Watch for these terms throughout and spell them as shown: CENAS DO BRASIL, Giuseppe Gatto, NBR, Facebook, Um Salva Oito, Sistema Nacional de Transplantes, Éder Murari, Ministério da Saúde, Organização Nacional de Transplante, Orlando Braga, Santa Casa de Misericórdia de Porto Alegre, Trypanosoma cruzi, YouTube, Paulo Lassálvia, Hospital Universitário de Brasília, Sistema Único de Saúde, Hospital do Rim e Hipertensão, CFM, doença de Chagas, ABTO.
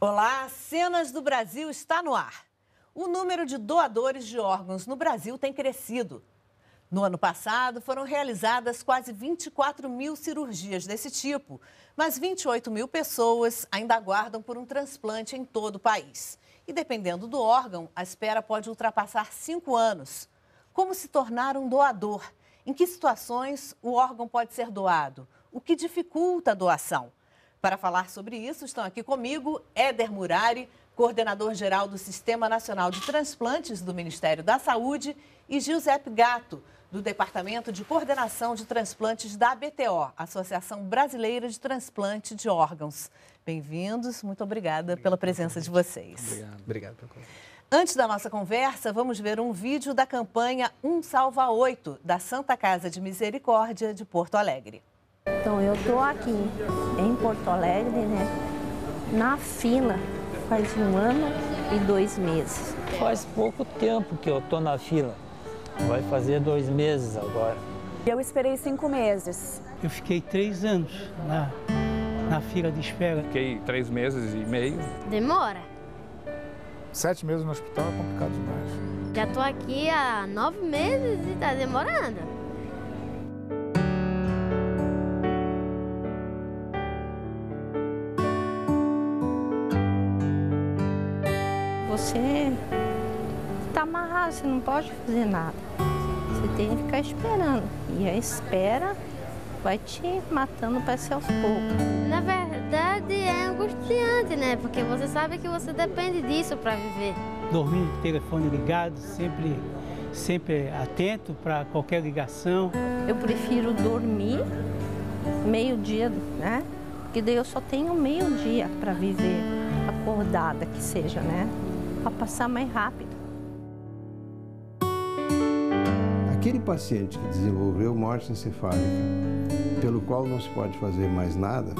Olá, Cenas do Brasil está no ar. O número de doadores de órgãos no Brasil tem crescido. No ano passado, foram realizadas quase 24 mil cirurgias desse tipo, mas 28 mil pessoas ainda aguardam por um transplante em todo o país. E dependendo do órgão, a espera pode ultrapassar 5 anos. Como se tornar um doador? Em que situações o órgão pode ser doado? O que dificulta a doação? Para falar sobre isso, estão aqui comigo Éder Murari, coordenador-geral do Sistema Nacional de Transplantes do Ministério da Saúde, e Giuseppe Gatto, do Departamento de Coordenação de Transplantes da ABTO, Associação Brasileira de Transplante de Órgãos. Bem-vindos, muito obrigada pela presença de vocês. Obrigado pelo convite. Antes da nossa conversa, vamos ver um vídeo da campanha Um Salva Oito, da Santa Casa de Misericórdia de Porto Alegre. Então, eu estou aqui em Porto Alegre, né, na fila, faz 1 ano e 2 meses. Faz pouco tempo que eu estou na fila. Vai fazer 2 meses agora. Eu esperei 5 meses. Eu fiquei 3 anos na fila de espera. Fiquei 3 meses e meio. Demora. 7 meses no hospital é complicado demais. Já estou aqui há 9 meses e está demorando. Você está amarrado, você não pode fazer nada. Você tem que ficar esperando. E a espera vai te matando, vai ser aos poucos. Na verdade, é angustiante, né? Porque você sabe que você depende disso para viver. Dormindo com o telefone ligado, sempre atento para qualquer ligação. Eu prefiro dormir meio-dia, né? Porque daí eu só tenho meio-dia para viver, acordada que seja, né? Para passar mais rápido. Aquele paciente que desenvolveu morte encefálica, pelo qual não se pode fazer mais nada,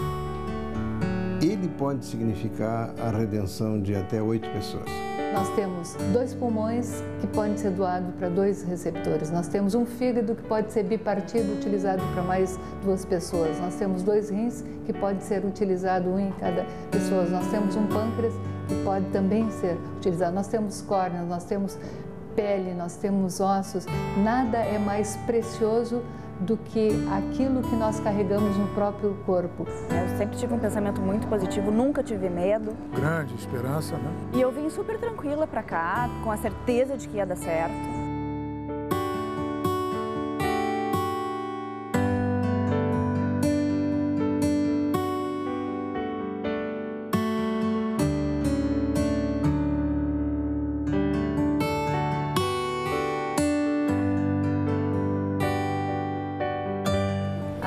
ele pode significar a redenção de até 8 pessoas. Nós temos 2 pulmões que podem ser doados para 2 receptores. Nós temos um fígado que pode ser bipartido, utilizado para mais 2 pessoas. Nós temos 2 rins que pode ser utilizado, um em cada pessoa. Nós temos um pâncreas que pode também ser utilizado. Nós temos córneas, nós temos pele, nós temos ossos. Nada é mais precioso do que aquilo que nós carregamos no próprio corpo. Eu sempre tive um pensamento muito positivo, nunca tive medo. Grande esperança, né? E eu vim super tranquila pra cá, com a certeza de que ia dar certo.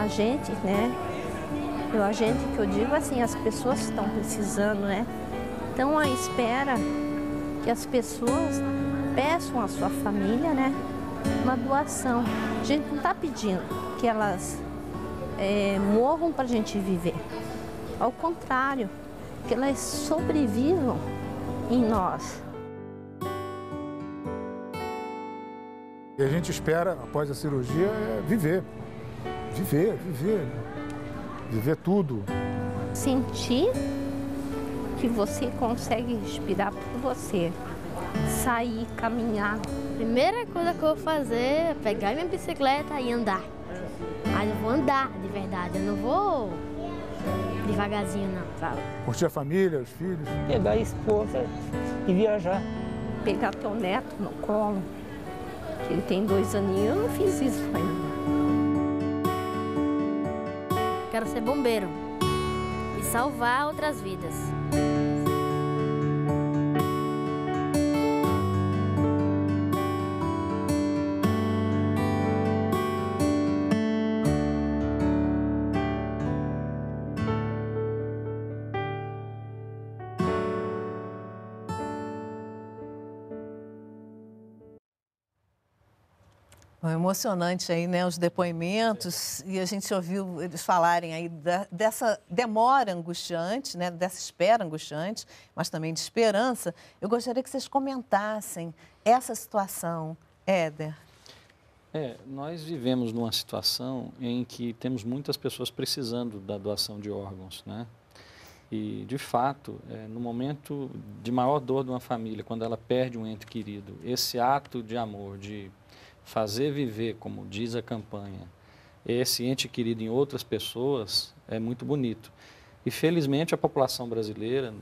Gente, né? A gente que eu digo assim, as pessoas estão precisando, né? Então, à espera que as pessoas peçam à sua família, né? Uma doação. A gente não está pedindo que elas morram para a gente viver. Ao contrário, que elas sobrevivam em nós. E a gente espera, após a cirurgia, viver. Viver tudo. Sentir que você consegue respirar por você, sair, caminhar. Primeira coisa que eu vou fazer é pegar minha bicicleta e andar. Mas eu vou andar de verdade, eu não vou devagarzinho não, sabe? Curtir a família, os filhos. Pegar a esposa e viajar. Pegar teu neto no colo, que ele tem 2 aninhos, eu não fiz isso ainda. Quero ser bombeiro e salvar outras vidas. Emocionante aí, né, os depoimentos, e a gente ouviu eles falarem aí dessa demora angustiante, né, dessa espera angustiante, mas também de esperança. Eu gostaria que vocês comentassem essa situação, Éder. Nós vivemos numa situação em que temos muitas pessoas precisando da doação de órgãos, né? E, de fato, no momento de maior dor de uma família, quando ela perde um ente querido, esse ato de amor, de fazer viver, como diz a campanha, esse ente querido em outras pessoas, é muito bonito. E, felizmente, a população brasileira,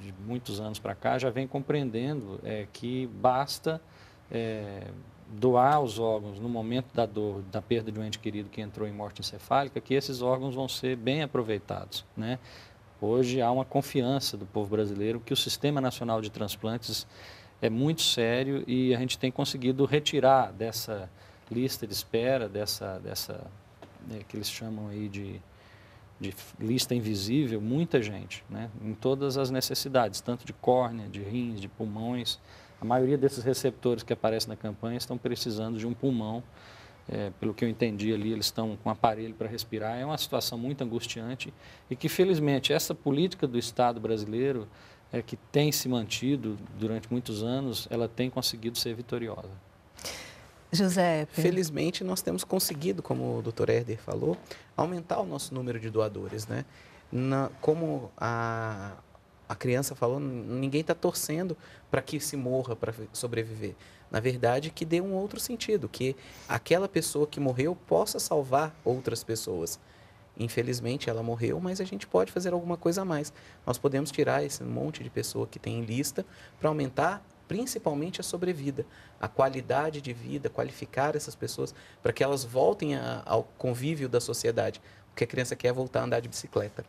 de muitos anos para cá, já vem compreendendo que basta doar os órgãos no momento da dor, da perda de um ente querido que entrou em morte encefálica, que esses órgãos vão ser bem aproveitados, né? Hoje há uma confiança do povo brasileiro que o Sistema Nacional de Transplantes é muito sério e a gente tem conseguido retirar dessa lista de espera, dessa que eles chamam aí de lista invisível, muita gente, né? Em todas as necessidades, tanto de córnea, de rins, de pulmões. A maioria desses receptores que aparecem na campanha estão precisando de um pulmão. Pelo que eu entendi ali, eles estão com um aparelho para respirar. É uma situação muito angustiante e que, felizmente, essa política do Estado brasileiro, que tem se mantido durante muitos anos, ela tem conseguido ser vitoriosa. Giuseppe. Felizmente, nós temos conseguido, como o Dr. Éder falou, aumentar o nosso número de doadores, né? Como a criança falou, ninguém está torcendo para que se morra, para sobreviver. Na verdade, que dê um outro sentido, que aquela pessoa que morreu possa salvar outras pessoas. Infelizmente, ela morreu, mas a gente pode fazer alguma coisa a mais. Nós podemos tirar esse monte de pessoa que tem em lista para aumentar principalmente a sobrevida, a qualidade de vida, qualificar essas pessoas para que elas voltem ao convívio da sociedade. O que a criança quer é voltar a andar de bicicleta.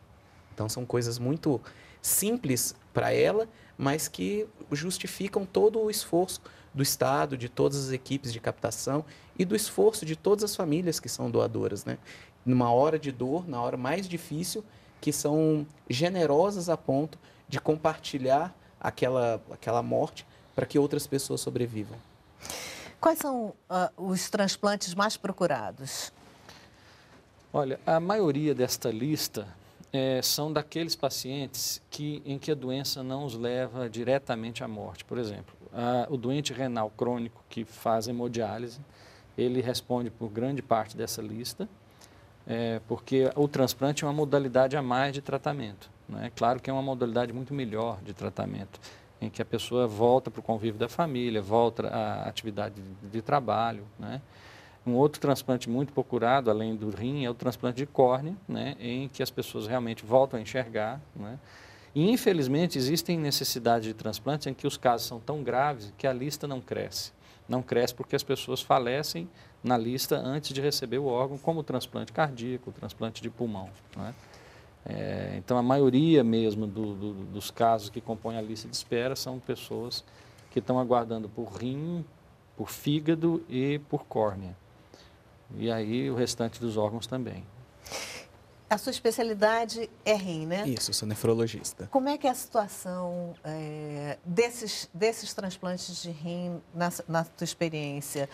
Então, são coisas muito simples para ela, mas que justificam todo o esforço do Estado, de todas as equipes de captação e do esforço de todas as famílias que são doadoras, né? Numa hora de dor, na hora mais difícil, que são generosas a ponto de compartilhar aquela morte para que outras pessoas sobrevivam. Quais são os transplantes mais procurados? Olha, a maioria desta lista... são daqueles pacientes em que a doença não os leva diretamente à morte. Por exemplo, o doente renal crônico que faz hemodiálise, ele responde por grande parte dessa lista, porque o transplante é uma modalidade a mais de tratamento, né? Claro que é uma modalidade muito melhor de tratamento, em que a pessoa volta para o convívio da família, volta à atividade de trabalho, né? Um outro transplante muito procurado, além do rim, é o transplante de córnea, né, em que as pessoas realmente voltam a enxergar, né? E, infelizmente, existem necessidades de transplantes em que os casos são tão graves que a lista não cresce. Não cresce porque as pessoas falecem na lista antes de receber o órgão, como o transplante cardíaco, o transplante de pulmão, né? Então, a maioria mesmo dos casos que compõem a lista de espera são pessoas que estão aguardando por rim, por fígado e por córnea. E aí o restante dos órgãos também. A sua especialidade é rim, né? Isso, eu sou nefrologista. Como é que é a situação desses transplantes de rim na tua experiência?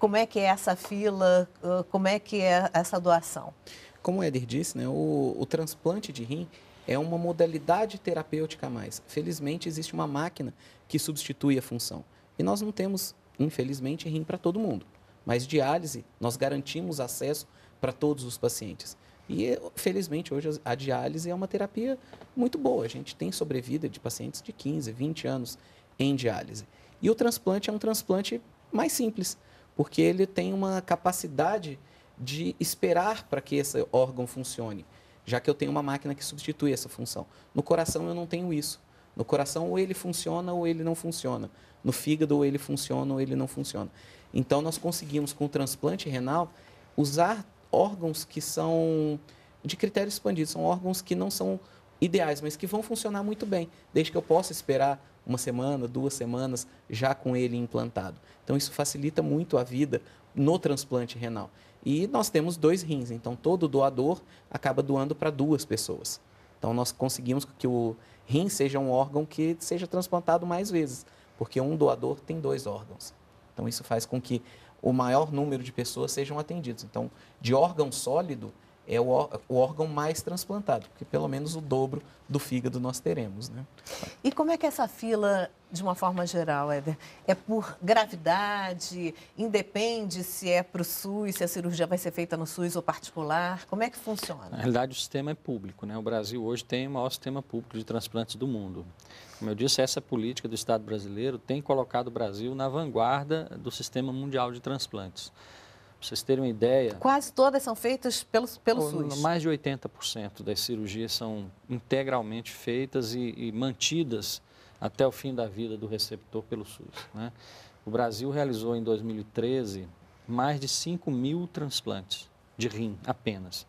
Como é que é essa fila? Como é que é essa doação? Como o Éder disse, né, o transplante de rim é uma modalidade terapêutica a mais. Felizmente, existe uma máquina que substitui a função. E nós não temos, infelizmente, rim para todo mundo. Mas diálise, nós garantimos acesso para todos os pacientes. E, felizmente, hoje a diálise é uma terapia muito boa. A gente tem sobrevida de pacientes de 15, 20 anos em diálise. E o transplante é um transplante mais simples, porque ele tem uma capacidade de esperar para que esse órgão funcione, já que eu tenho uma máquina que substitui essa função. No coração, eu não tenho isso. No coração, ou ele funciona ou ele não funciona. No fígado, ou ele funciona ou ele não funciona. Então, nós conseguimos, com o transplante renal, usar órgãos que são de critério expandido, são órgãos que não são ideais, mas que vão funcionar muito bem, desde que eu possa esperar uma semana, 2 semanas, já com ele implantado. Então, isso facilita muito a vida no transplante renal. E nós temos 2 rins, então todo doador acaba doando para 2 pessoas. Então, nós conseguimos que o rim seja um órgão que seja transplantado mais vezes, porque um doador tem 2 órgãos. Então, isso faz com que o maior número de pessoas sejam atendidos. Então, de órgão sólido, é o órgão mais transplantado, porque pelo menos o dobro do fígado nós teremos, né? E como é que é essa fila, de uma forma geral, Éder? É por gravidade? Independe se é para o SUS, se a cirurgia vai ser feita no SUS ou particular? Como é que funciona? Na realidade, o sistema é público, né? O Brasil hoje tem o maior sistema público de transplantes do mundo. Como eu disse, essa política do Estado brasileiro tem colocado o Brasil na vanguarda do sistema mundial de transplantes. Para vocês terem uma ideia... Quase todas são feitas pelo SUS. Mais de 80% das cirurgias são integralmente feitas e mantidas até o fim da vida do receptor pelo SUS, né? O Brasil realizou em 2013 mais de 5 mil transplantes de rim apenas.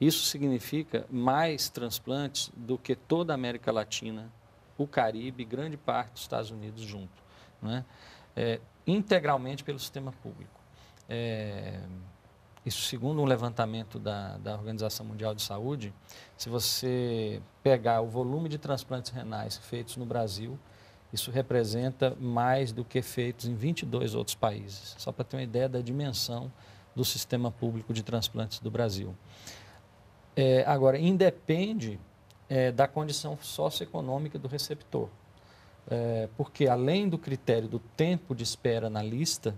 Isso significa mais transplantes do que toda a América Latina, o Caribe e grande parte dos Estados Unidos junto, né? Integralmente pelo sistema público. Isso segundo um levantamento da Organização Mundial de Saúde, se você pegar o volume de transplantes renais feitos no Brasil, isso representa mais do que feitos em 22 outros países, só para ter uma ideia da dimensão do sistema público de transplantes do Brasil. Agora, independe da condição socioeconômica do receptor, porque além do critério do tempo de espera na lista,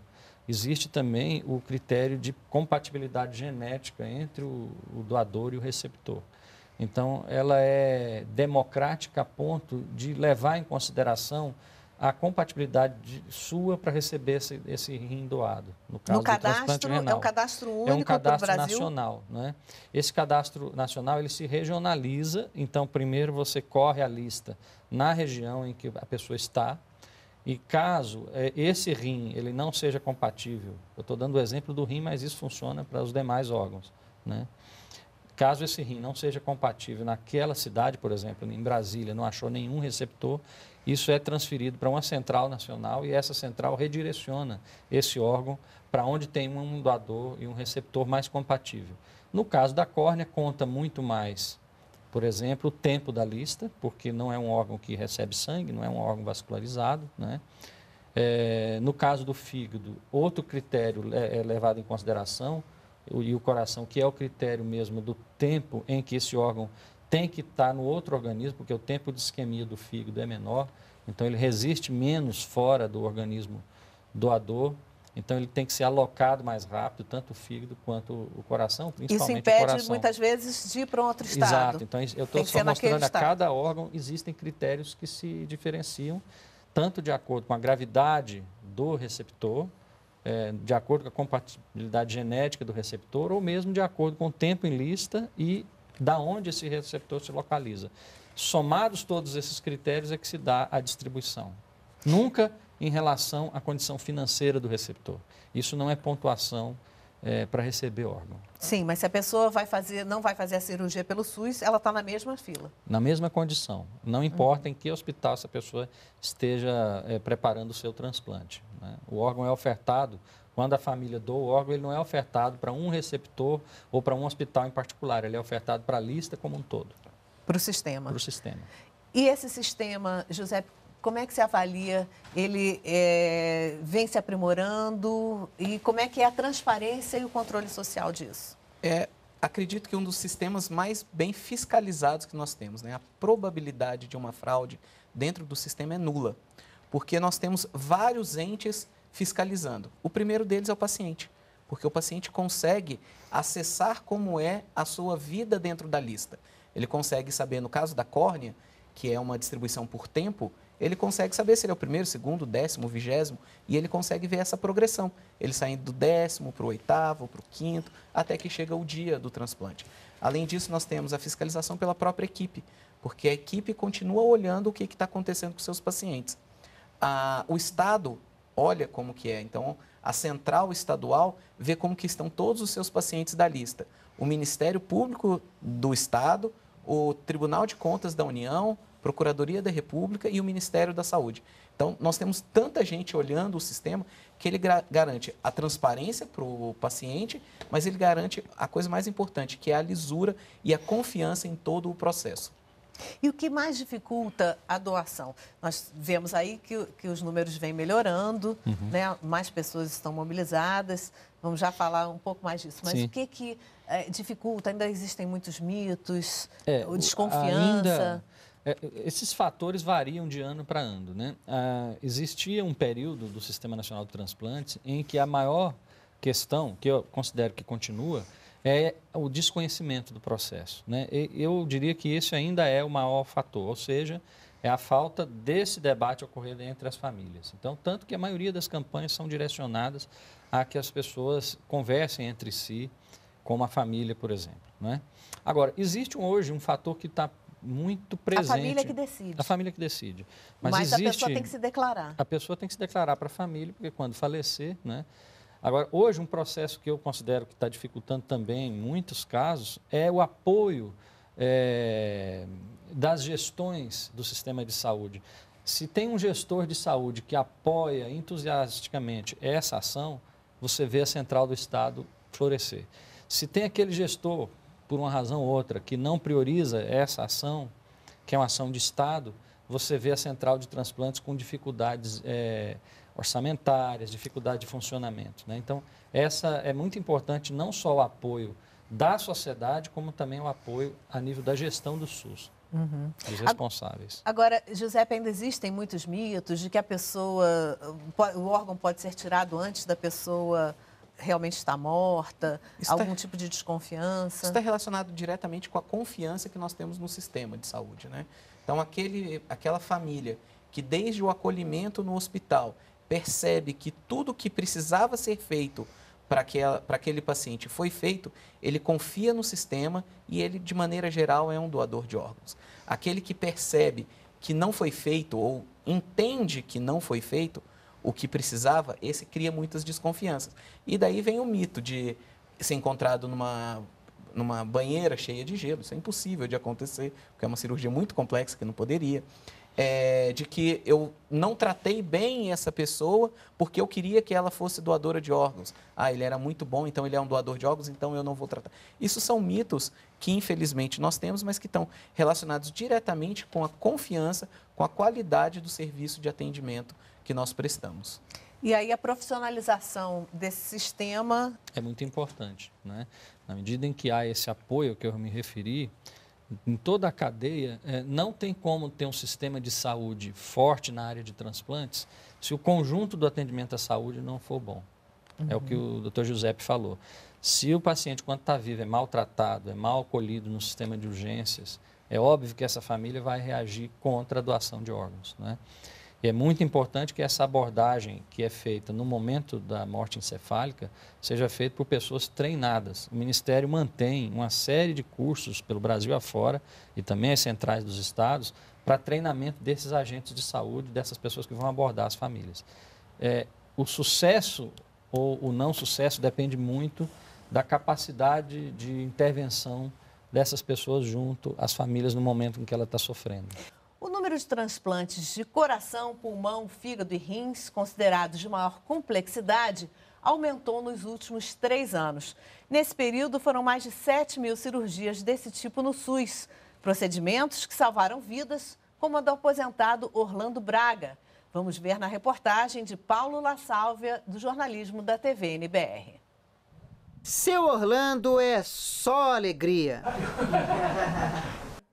existe também o critério de compatibilidade genética entre o doador e o receptor. Então, ela é democrática a ponto de levar em consideração a compatibilidade sua para receber esse rim doado. No caso do transplante renal. É um cadastro único do Brasil? É um cadastro nacional, né? Esse cadastro nacional, ele se regionaliza. Então, primeiro você corre a lista na região em que a pessoa está. E caso esse rim ele não seja compatível, eu estou dando o exemplo do rim, mas isso funciona para os demais órgãos, né? Caso esse rim não seja compatível naquela cidade, por exemplo, em Brasília, não achou nenhum receptor, isso é transferido para uma central nacional e essa central redireciona esse órgão para onde tem um doador e um receptor mais compatível. No caso da córnea, conta muito mais, por exemplo, o tempo da lista, porque não é um órgão que recebe sangue, não é um órgão vascularizado, né? No caso do fígado, outro critério é levado em consideração, e o coração, que é o critério mesmo do tempo em que esse órgão tem que estar no outro organismo, porque o tempo de isquemia do fígado é menor, então ele resiste menos fora do organismo doador. Então, ele tem que ser alocado mais rápido, tanto o fígado quanto o coração, principalmente o coração. Isso impede, muitas vezes, de ir para um outro estado. Exato. Então, eu estou só mostrando a cada órgão, existem critérios que se diferenciam, tanto de acordo com a gravidade do receptor, de acordo com a compatibilidade genética do receptor, ou mesmo de acordo com o tempo em lista e da onde esse receptor se localiza. Somados todos esses critérios é que se dá a distribuição. Nunca em relação à condição financeira do receptor. Isso não é pontuação para receber órgão. Sim, mas se a pessoa não vai fazer a cirurgia pelo SUS, ela está na mesma fila. Na mesma condição. Não importa em que hospital essa pessoa esteja preparando o seu transplante, né? O órgão é ofertado, quando a família doa o órgão, ele não é ofertado para um receptor ou para um hospital em particular, ele é ofertado para a lista como um todo. Para o sistema. Para o sistema. E esse sistema, Giuseppe, como é que se avalia? Ele vem se aprimorando e como é que é a transparência e o controle social disso? Acredito que um dos sistemas mais bem fiscalizados que nós temos, né? A probabilidade de uma fraude dentro do sistema é nula, porque nós temos vários entes fiscalizando. O primeiro deles é o paciente, porque o paciente consegue acessar como é a sua vida dentro da lista. Ele consegue saber, no caso da córnea, que é uma distribuição por tempo, ele consegue saber se ele é o primeiro, segundo, décimo, vigésimo, e ele consegue ver essa progressão. Ele saindo do décimo para o oitavo, para o quinto, até que chega o dia do transplante. Além disso, nós temos a fiscalização pela própria equipe, porque a equipe continua olhando o que está acontecendo com seus pacientes. O Estado olha como que é, então a central estadual vê como que estão todos os seus pacientes da lista. O Ministério Público do Estado, o Tribunal de Contas da União, Procuradoria da República e o Ministério da Saúde. Então, nós temos tanta gente olhando o sistema que ele garante a transparência para o paciente, mas ele garante a coisa mais importante, que é a lisura e a confiança em todo o processo. E o que mais dificulta a doação? Nós vemos aí que os números vêm melhorando, né? Mais pessoas estão mobilizadas, vamos já falar um pouco mais disso. Mas sim, o que que dificulta? Ainda existem muitos mitos, desconfiança? Esses fatores variam de ano para ano, né? Existia um período do Sistema Nacional de Transplantes em que a maior questão, que eu considero que continua, é o desconhecimento do processo, né? Eu diria que esse ainda é o maior fator, ou seja, é a falta desse debate ocorrido entre as famílias. Então, tanto que a maioria das campanhas são direcionadas a que as pessoas conversem entre si, como a família, por exemplo, né? Agora, existe hoje um fator que está muito presente. A família que decide. A família que decide. Mas existe, a pessoa tem que se declarar. A pessoa tem que se declarar para a família, porque quando falecer, né? Agora, hoje, um processo que eu considero que está dificultando também, em muitos casos, é o apoio das gestões do sistema de saúde. Se tem um gestor de saúde que apoia entusiasticamente essa ação, você vê a central do Estado florescer. Se tem aquele gestor, por uma razão ou outra, que não prioriza essa ação, que é uma ação de Estado, você vê a central de transplantes com dificuldades orçamentárias, dificuldade de funcionamento, né? Então, essa é muito importante, não só o apoio da sociedade, como também o apoio a nível da gestão do SUS, dos responsáveis. Agora, Giuseppe, ainda existem muitos mitos de que a pessoa, o órgão pode ser tirado antes da pessoa realmente estar morta, algum tipo de desconfiança? Isso está relacionado diretamente com a confiança que nós temos no sistema de saúde, né? Então, aquela família que desde o acolhimento no hospital percebe que tudo que precisava ser feito para aquele paciente foi feito, ele confia no sistema e ele, de maneira geral, é um doador de órgãos. Aquele que percebe que não foi feito ou entende que não foi feito o que precisava, esse cria muitas desconfianças. E daí vem o mito de ser encontrado numa banheira cheia de gelo. Isso é impossível de acontecer, porque é uma cirurgia muito complexa que não poderia. De que eu não tratei bem essa pessoa porque eu queria que ela fosse doadora de órgãos. Ah, ele era muito bom, então ele é um doador de órgãos, então eu não vou tratar. Isso são mitos que, infelizmente, nós temos, mas que estão relacionados diretamente com a confiança, com a qualidade do serviço de atendimento que nós prestamos. E aí a profissionalização desse sistema é muito importante, né? Na medida em que há esse apoio que eu me referi, em toda a cadeia, não tem como ter um sistema de saúde forte na área de transplantes se o conjunto do atendimento à saúde não for bom. É o que o Dr. Giuseppe falou. Se o paciente, quando está vivo, é maltratado, é mal acolhido no sistema de urgências, é óbvio que essa família vai reagir contra a doação de órgãos, né? E é muito importante que essa abordagem que é feita no momento da morte encefálica seja feita por pessoas treinadas. O Ministério mantém uma série de cursos pelo Brasil afora e também as centrais dos estados para treinamento desses agentes de saúde, dessas pessoas que vão abordar as famílias. O sucesso ou o não sucesso depende muito da capacidade de intervenção dessas pessoas junto às famílias no momento em que ela está sofrendo. O número de transplantes de coração, pulmão, fígado e rins, considerados de maior complexidade, aumentou nos últimos 3 anos. Nesse período, foram mais de 7 mil cirurgias desse tipo no SUS, procedimentos que salvaram vidas, como a do aposentado Orlando Braga. Vamos ver na reportagem de Paulo Lassálvia, do jornalismo da TV NBR. Seu Orlando é só alegria.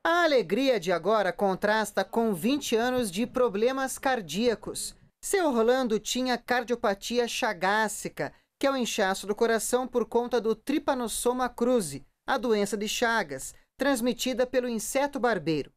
A alegria de agora contrasta com 20 anos de problemas cardíacos. Seu Rolando tinha cardiopatia chagássica, que é o inchaço do coração por conta do Trypanosoma cruzi, a doença de Chagas, transmitida pelo inseto barbeiro.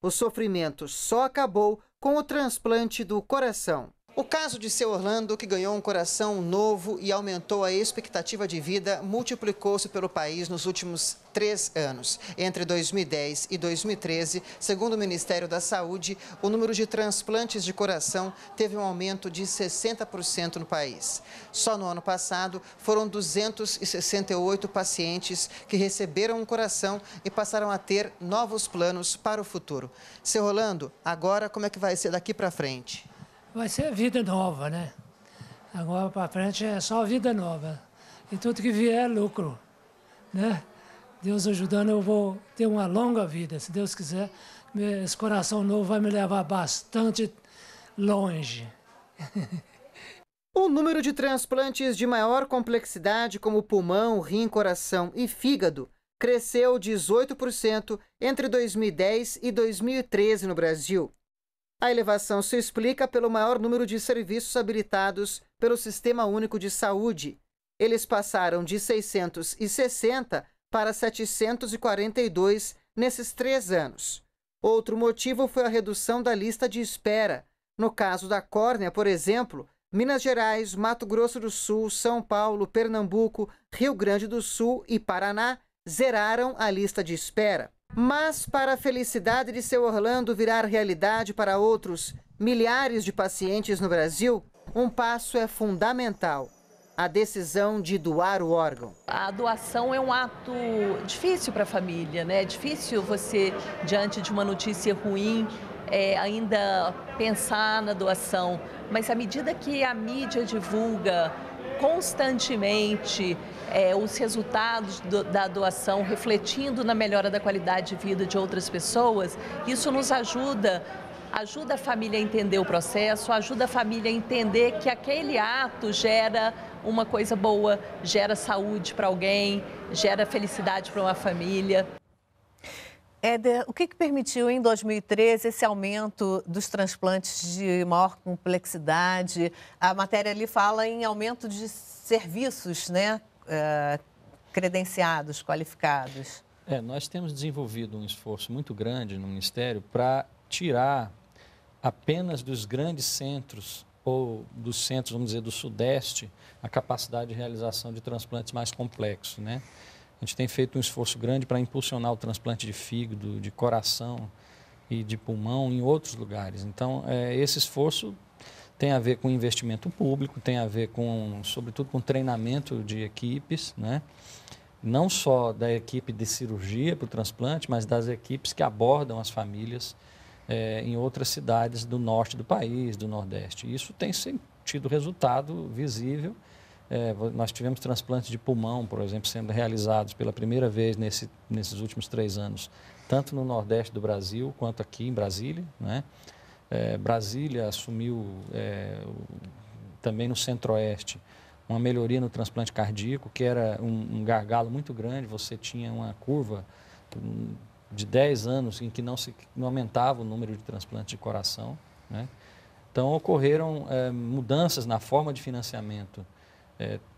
O sofrimento só acabou com o transplante do coração. O caso de Seu Orlando, que ganhou um coração novo e aumentou a expectativa de vida, multiplicou-se pelo país nos últimos 3 anos. Entre 2010 e 2013, segundo o Ministério da Saúde, o número de transplantes de coração teve um aumento de 60% no país. Só no ano passado, foram 268 pacientes que receberam um coração e passaram a ter novos planos para o futuro. Seu Orlando, agora como é que vai ser daqui para frente? Vai ser vida nova, né? Agora para frente é só vida nova. E tudo que vier é lucro, né? Deus ajudando, eu vou ter uma longa vida. Se Deus quiser, esse coração novo vai me levar bastante longe. O número de transplantes de maior complexidade, como pulmão, rim, coração e fígado, cresceu 18% entre 2010 e 2013 no Brasil. A elevação se explica pelo maior número de serviços habilitados pelo Sistema Único de Saúde. Eles passaram de 660 para 742 nesses 3 anos. Outro motivo foi a redução da lista de espera. No caso da córnea, por exemplo, Minas Gerais, Mato Grosso do Sul, São Paulo, Pernambuco, Rio Grande do Sul e Paraná zeraram a lista de espera. Mas, para a felicidade de seu Orlando virar realidade para outros milhares de pacientes no Brasil, um passo é fundamental: a decisão de doar o órgão. A doação é um ato difícil para a família, né? É difícil você, diante de uma notícia ruim, ainda pensar na doação. Mas à medida que a mídia divulga constantemente os resultados da doação, refletindo na melhora da qualidade de vida de outras pessoas, isso nos ajuda a família a entender o processo, ajuda a família a entender que aquele ato gera uma coisa boa, gera saúde para alguém, gera felicidade para uma família. Éder, o que permitiu em 2013 esse aumento dos transplantes de maior complexidade? A matéria ali fala em aumento de serviços, né, credenciados, qualificados. Nós temos desenvolvido um esforço muito grande no Ministério para tirar apenas dos grandes centros ou dos centros, vamos dizer, do Sudeste, a capacidade de realização de transplantes mais complexos, né? A gente tem feito um esforço grande para impulsionar o transplante de fígado, de coração e de pulmão em outros lugares. Então, esse esforço tem a ver com investimento público, tem a ver com, sobretudo, com treinamento de equipes, né? Não só da equipe de cirurgia para o transplante, mas das equipes que abordam as famílias em outras cidades do norte do país, do nordeste. Isso tem tido resultado visível. Nós tivemos transplantes de pulmão, por exemplo, sendo realizados pela primeira vez nesses últimos 3 anos, tanto no Nordeste do Brasil quanto aqui em Brasília, né? Brasília assumiu também no Centro-Oeste uma melhoria no transplante cardíaco, que era um gargalo muito grande. Você tinha uma curva de 10 anos em que não aumentava o número de transplantes de coração, né? Então, ocorreram mudanças na forma de financiamento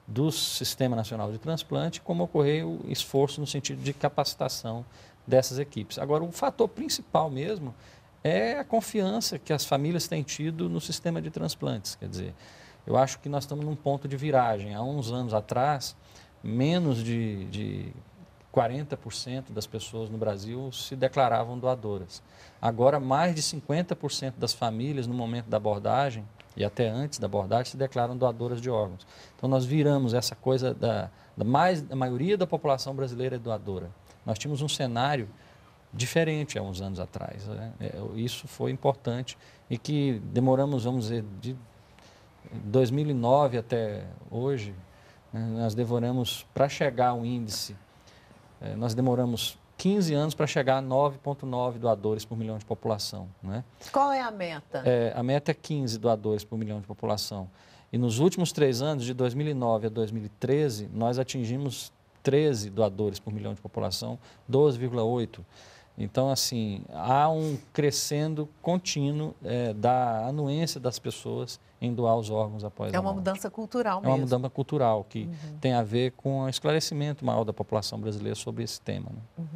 do Sistema Nacional de Transplante, como ocorreu o esforço no sentido de capacitação dessas equipes. Agora, o fator principal mesmo é a confiança que as famílias têm tido no sistema de transplantes. Quer dizer, eu acho que nós estamos num ponto de viragem. Há uns anos atrás, menos de 40% das pessoas no Brasil se declaravam doadoras. Agora, mais de 50% das famílias, no momento da abordagem, e até antes da abordagem, se declaram doadoras de órgãos. Então, nós viramos essa coisa a maioria da população brasileira é doadora. Nós tínhamos um cenário diferente há uns anos atrás, né? Isso foi importante e que demoramos, vamos dizer, de 2009 até hoje, né? Nós demoramos, para chegar ao índice, nós demoramos 15 anos para chegar a 9,9 doadores por milhão de população, né? Qual é a meta? A meta é 15 doadores por milhão de população. E nos últimos 3 anos, de 2009 a 2013, nós atingimos 13 doadores por milhão de população, 12,8. Então, assim, há um crescendo contínuo da anuência das pessoas em doar os órgãos após a morte. É uma mudança cultural mesmo. É uma mudança cultural que tem a ver com o esclarecimento maior da população brasileira sobre esse tema, né?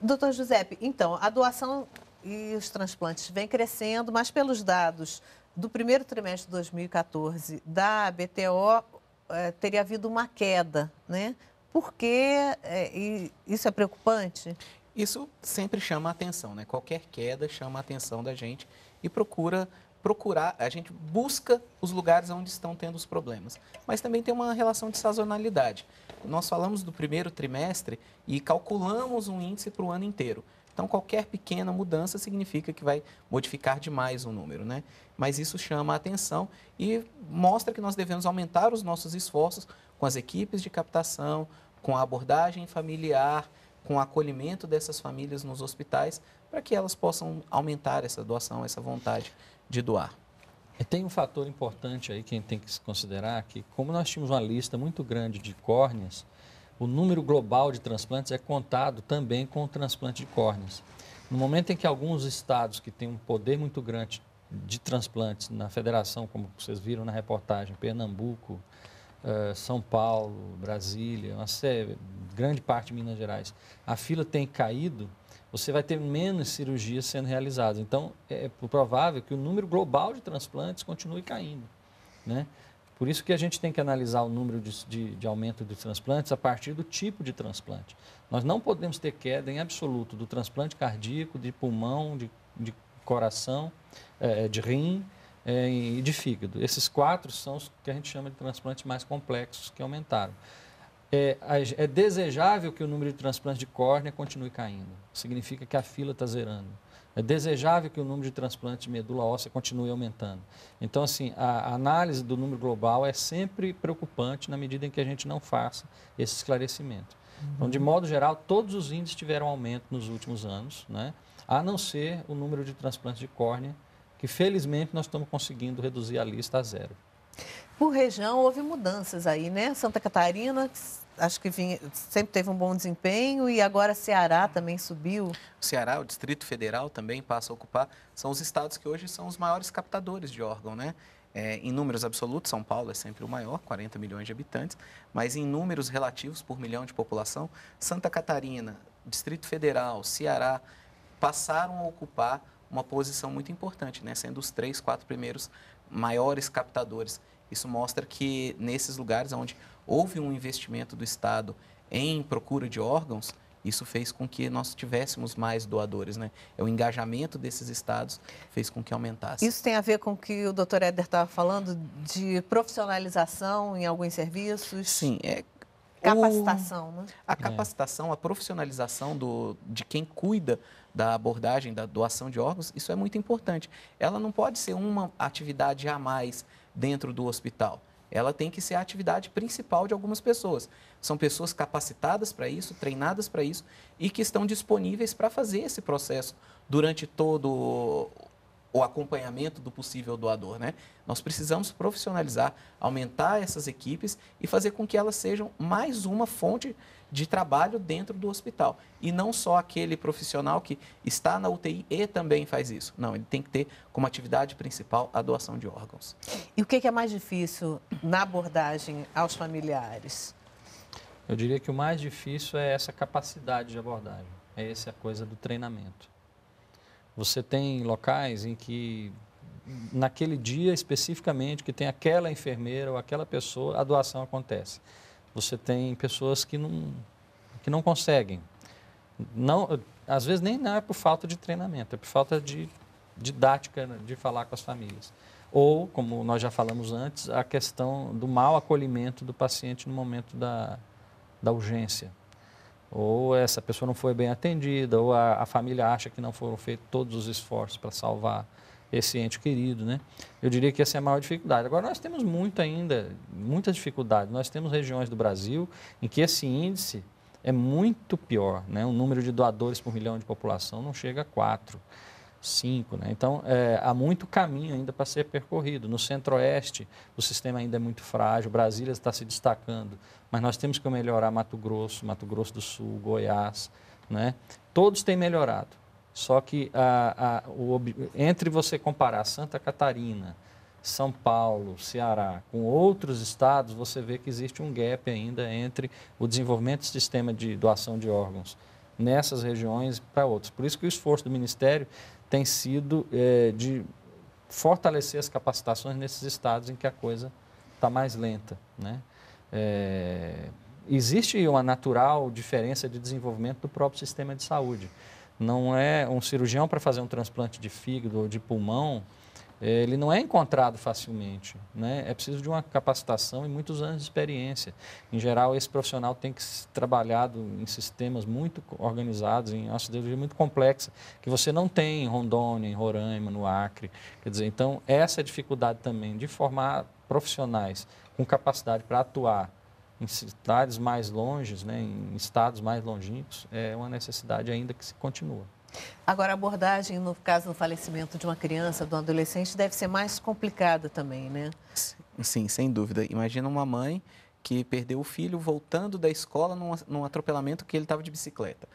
Doutor Giuseppe, então, a doação e os transplantes vem crescendo, mas pelos dados do primeiro trimestre de 2014 da ABTO, teria havido uma queda, né? Por quê? E isso é preocupante? Isso sempre chama a atenção, né? Qualquer queda chama a atenção da gente e a gente busca os lugares onde estão tendo os problemas. Mas também tem uma relação de sazonalidade. Nós falamos do primeiro trimestre e calculamos um índice para o ano inteiro. Então, qualquer pequena mudança significa que vai modificar demais o número, né? Mas isso chama a atenção e mostra que nós devemos aumentar os nossos esforços com as equipes de captação, com a abordagem familiar, com o acolhimento dessas famílias nos hospitais, para que elas possam aumentar essa doação, essa vontade de doar. E tem um fator importante aí que a gente tem que se considerar, que como nós tínhamos uma lista muito grande de córneas, o número global de transplantes é contado também com o transplante de córneas. No momento em que alguns estados que têm um poder muito grande de transplantes na federação, como vocês viram na reportagem, Pernambuco, São Paulo, Brasília, uma série, grande parte de Minas Gerais, a fila tem caído, você vai ter menos cirurgias sendo realizadas. Então, é provável que o número global de transplantes continue caindo, né? Por isso que a gente tem que analisar o número de aumento de transplantes a partir do tipo de transplante. Nós não podemos ter queda em absoluto do transplante cardíaco, de pulmão, de coração, de rim e de fígado. Esses quatro são os que a gente chama de transplantes mais complexos que aumentaram. É desejável que o número de transplantes de córnea continue caindo. Significa que a fila está zerando. É desejável que o número de transplantes de medula óssea continue aumentando. Então, assim, a análise do número global é sempre preocupante na medida em que a gente não faça esse esclarecimento. Uhum. Então, de modo geral, todos os índices tiveram aumento nos últimos anos, né? A não ser o número de transplantes de córnea, que felizmente nós estamos conseguindo reduzir a lista a zero. Por região, houve mudanças aí, né? Santa Catarina, acho que sempre teve um bom desempenho, e agora Ceará também subiu. O Ceará, o Distrito Federal também passa a ocupar, são os estados que hoje são os maiores captadores de órgão, né? Em números absolutos, São Paulo é sempre o maior, 40 milhões de habitantes, mas em números relativos por milhão de população, Santa Catarina, Distrito Federal, Ceará, passaram a ocupar uma posição muito importante, né? Sendo os 3, 4 primeiros maiores captadores. Isso mostra que nesses lugares onde houve um investimento do Estado em procura de órgãos, isso fez com que nós tivéssemos mais doadores, né? O engajamento desses estados fez com que aumentasse. Isso tem a ver com o que o Dr. Éder estava falando de profissionalização em alguns serviços? Sim, capacitação, né? A capacitação, a profissionalização de quem cuida da abordagem, da doação de órgãos, isso é muito importante. Ela não pode ser uma atividade a mais dentro do hospital. Ela tem que ser a atividade principal de algumas pessoas. São pessoas capacitadas para isso, treinadas para isso e que estão disponíveis para fazer esse processo durante todo o acompanhamento do possível doador, né? Nós precisamos profissionalizar, aumentar essas equipes e fazer com que elas sejam mais uma fonte de trabalho dentro do hospital. E não só aquele profissional que está na UTI e também faz isso. Não, ele tem que ter como atividade principal a doação de órgãos. E o que é mais difícil na abordagem aos familiares? Eu diria que o mais difícil é essa capacidade de abordagem. É essa coisa do treinamento. Você tem locais em que, naquele dia especificamente, que tem aquela enfermeira ou aquela pessoa, a doação acontece. Você tem pessoas que não conseguem. Não, às vezes não é por falta de treinamento, é por falta de didática de falar com as famílias. Ou, como nós já falamos antes, a questão do mau acolhimento do paciente no momento da urgência. Ou essa pessoa não foi bem atendida, ou a família acha que não foram feitos todos os esforços para salvar esse ente querido, né? Eu diria que essa é a maior dificuldade. Agora, nós temos muita dificuldade. Nós temos regiões do Brasil em que esse índice é muito pior, né? O número de doadores por milhão de população não chega a 4, 5, né? Então, há muito caminho ainda para ser percorrido. No Centro-Oeste, o sistema ainda é muito frágil, Brasília está se destacando, mas nós temos que melhorar Mato Grosso do Sul, Goiás, né? Todos têm melhorado. Só que entre você comparar Santa Catarina, São Paulo, Ceará com outros estados, você vê que existe um gap ainda entre o desenvolvimento do sistema de doação de órgãos nessas regiões para outros. Por isso que o esforço do Ministério tem sido de fortalecer as capacitações nesses estados em que a coisa está mais lenta, né? Existe uma natural diferença de desenvolvimento do próprio sistema de saúde. Não é um cirurgião para fazer um transplante de fígado ou de pulmão, ele não é encontrado facilmente, né? É preciso de uma capacitação e muitos anos de experiência. Em geral, esse profissional tem que ser trabalhado em sistemas muito organizados, em uma cirurgia muito complexa, que você não tem em Rondônia, em Roraima, no Acre. Quer dizer, então, essa dificuldade também de formar profissionais com capacidade para atuar em cidades mais longes, né, em estados mais longínquos, é uma necessidade ainda que se continua. Agora, a abordagem no caso do falecimento de uma criança, de um adolescente, deve ser mais complicada também, né? Sim, sem dúvida. Imagina uma mãe que perdeu o filho voltando da escola num atropelamento que ele estava de bicicleta.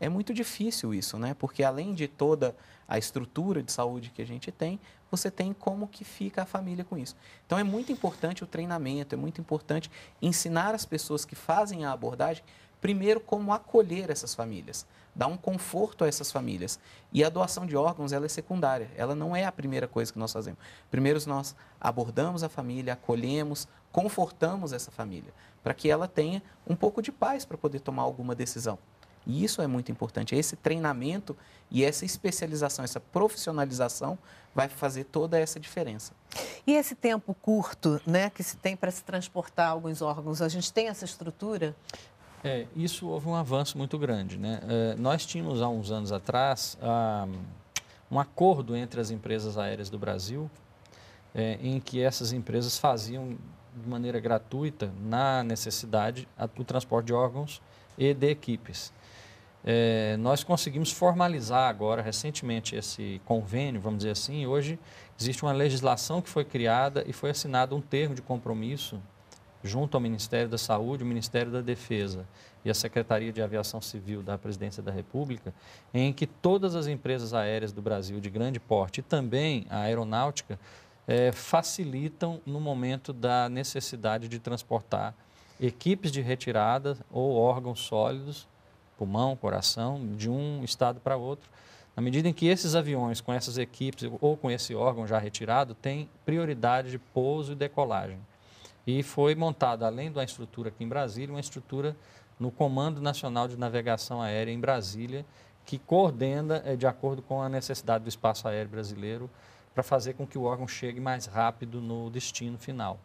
É muito difícil isso, né? Porque além de toda a estrutura de saúde que a gente tem, você tem como que fica a família com isso. Então, é muito importante o treinamento, é muito importante ensinar as pessoas que fazem a abordagem, primeiro, como acolher essas famílias, dar um conforto a essas famílias. E a doação de órgãos, ela é secundária, ela não é a primeira coisa que nós fazemos. Primeiro, nós abordamos a família, acolhemos, confortamos essa família, para que ela tenha um pouco de paz para poder tomar alguma decisão. E isso é muito importante, esse treinamento e essa especialização, essa profissionalização vai fazer toda essa diferença. E esse tempo curto, né, que se tem para se transportar alguns órgãos, a gente tem essa estrutura? É, isso houve um avanço muito grande, né? Nós tínhamos há uns anos atrás um acordo entre as empresas aéreas do Brasil, em que essas empresas faziam de maneira gratuita, na necessidade, o transporte de órgãos e de equipes. Nós conseguimos formalizar agora, recentemente, esse convênio, vamos dizer assim. Hoje existe uma legislação que foi criada e foi assinado um termo de compromisso junto ao Ministério da Saúde, o Ministério da Defesa e a Secretaria de Aviação Civil da Presidência da República, em que todas as empresas aéreas do Brasil de grande porte e também a aeronáutica facilitam no momento da necessidade de transportar equipes de retirada ou órgãos sólidos, pulmão, coração, de um estado para outro, na medida em que esses aviões, com essas equipes ou com esse órgão já retirado, têm prioridade de pouso e decolagem. E foi montada, além da estrutura aqui em Brasília, uma estrutura no Comando Nacional de Navegação Aérea em Brasília, que coordena de acordo com a necessidade do espaço aéreo brasileiro para fazer com que o órgão chegue mais rápido no destino final.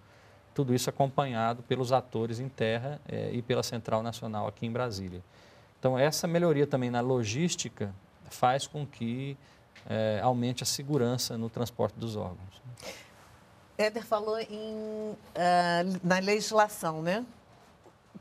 Tudo isso acompanhado pelos atores em terra e pela Central Nacional aqui em Brasília. Então, essa melhoria também na logística faz com que aumente a segurança no transporte dos órgãos. Éder falou na legislação, né?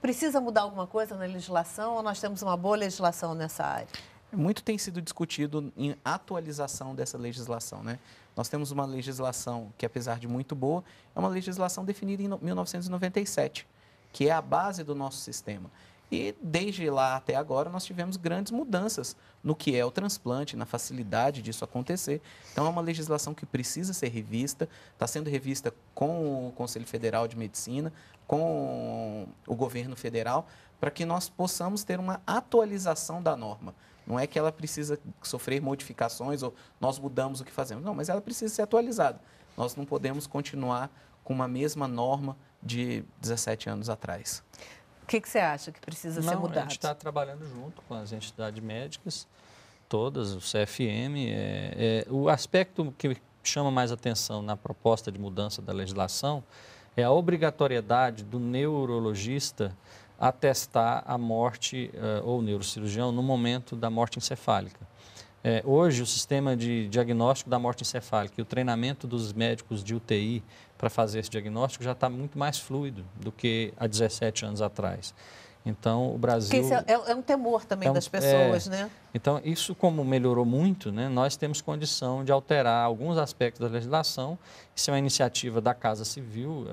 Precisa mudar alguma coisa na legislação ou nós temos uma boa legislação nessa área? Muito tem sido discutido em atualização dessa legislação, né? Nós temos uma legislação que, apesar de muito boa, é uma legislação definida em 1997, que é a base do nosso sistema. E desde lá até agora nós tivemos grandes mudanças no que é o transplante, na facilidade disso acontecer. Então é uma legislação que precisa ser revista, está sendo revista com o Conselho Federal de Medicina, com o governo federal, para que nós possamos ter uma atualização da norma. Não é que ela precisa sofrer modificações ou nós mudamos o que fazemos, não, mas ela precisa ser atualizada. Nós não podemos continuar com uma mesma norma de 17 anos atrás. O que você acha que precisa ser mudado? A gente está trabalhando junto com as entidades médicas, todas, o CFM. O aspecto que chama mais atenção na proposta de mudança da legislação é a obrigatoriedade do neurologista atestar a morte ou neurocirurgião no momento da morte encefálica. Hoje, o sistema de diagnóstico da morte encefálica e o treinamento dos médicos de UTI para fazer esse diagnóstico já está muito mais fluido do que há 17 anos atrás. Então, o Brasil... Porque isso é um temor também das pessoas, né? Então, isso como melhorou muito, né, nós temos condição de alterar alguns aspectos da legislação. Isso é uma iniciativa da Casa Civil,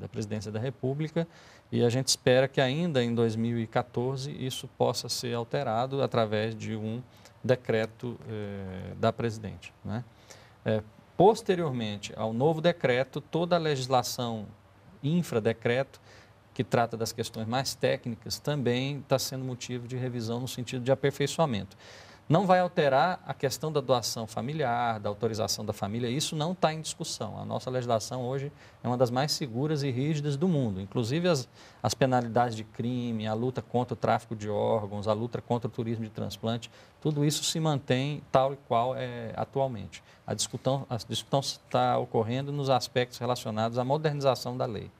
da Presidência da República, e a gente espera que ainda em 2014 isso possa ser alterado através de um decreto da presidente, né? Posteriormente ao novo decreto, toda a legislação infradecreto, que trata das questões mais técnicas, também está sendo motivo de revisão no sentido de aperfeiçoamento. Não vai alterar a questão da doação familiar, da autorização da família, isso não está em discussão. A nossa legislação hoje é uma das mais seguras e rígidas do mundo, inclusive as penalidades de crime, a luta contra o tráfico de órgãos, a luta contra o turismo de transplante, tudo isso se mantém tal e qual é atualmente. A discussão está ocorrendo nos aspectos relacionados à modernização da lei.